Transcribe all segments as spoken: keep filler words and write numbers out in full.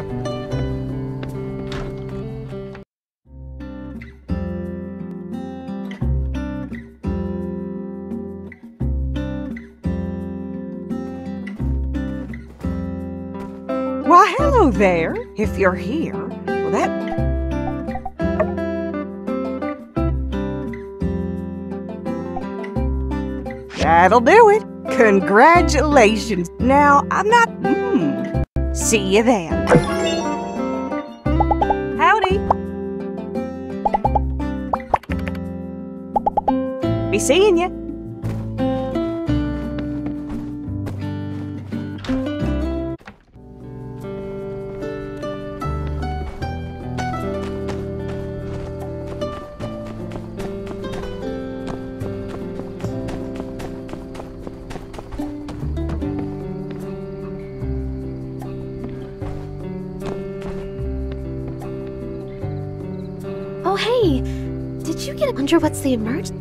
back. Why, hello there, if you're here. Well, that... That'll do it. Congratulations. Now, I'm not... Mm. See you then. Howdy. Be seeing you. Hey, did you get under what's the emergency?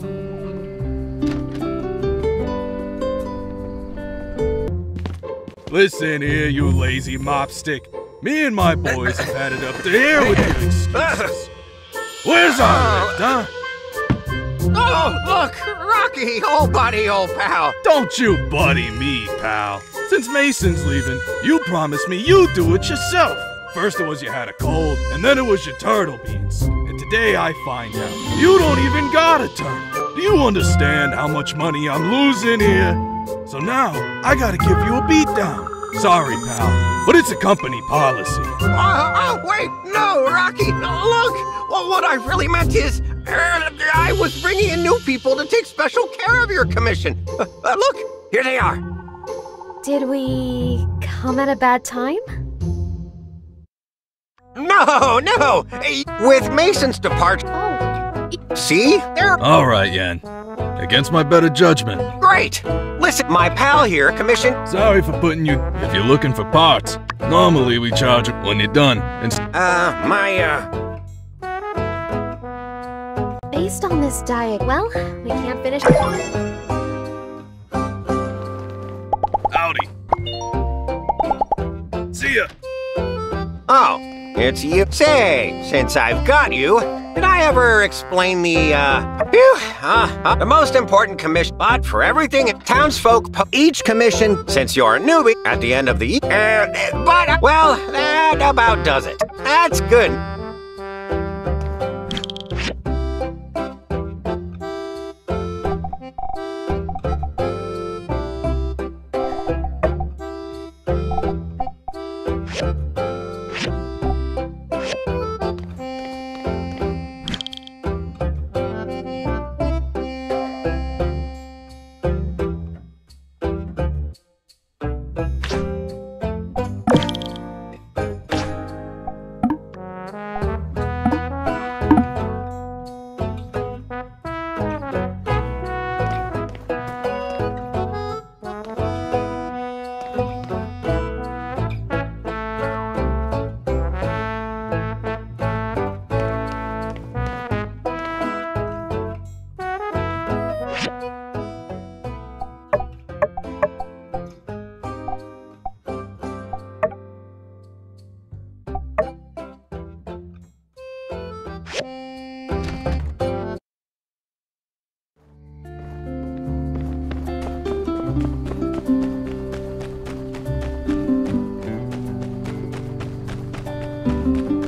Listen here, you lazy mopstick. Me and my boys have had it up to here with your excuses. Where's our lift, huh? Oh, look, Rocky, old buddy, old pal. Don't you buddy me, pal. Since Mason's leaving, you promised me you'd do it yourself. First it was you had a cold, and then it was your turtle beans. Today I find out you don't even got a turn. Do you understand how much money I'm losing here? So now I gotta give you a beatdown. Sorry, pal, but it's a company policy. Uh, oh, wait, no, Rocky, no, look. Well, what I really meant is uh, I was bringing in new people to take special care of your commission. Uh, uh, look, here they are. Did we come at a bad time? No, no! With Mason's departure... Oh. See? They're... All right, Yen. Against my better judgment. Great! Listen, my pal here commissioned... Sorry for putting you... If you're looking for parts, normally we charge it when you're done and... Uh, my, uh... Based on this diet, well, we can't finish... Howdy. See ya. Oh. It's you. Say, since I've got you, did I ever explain the, uh, phew, uh, uh the most important commission, but for everything at townsfolk, each commission, since you're a newbie, at the end of the, uh, but, uh, well, that about does it. That's good. Thank you.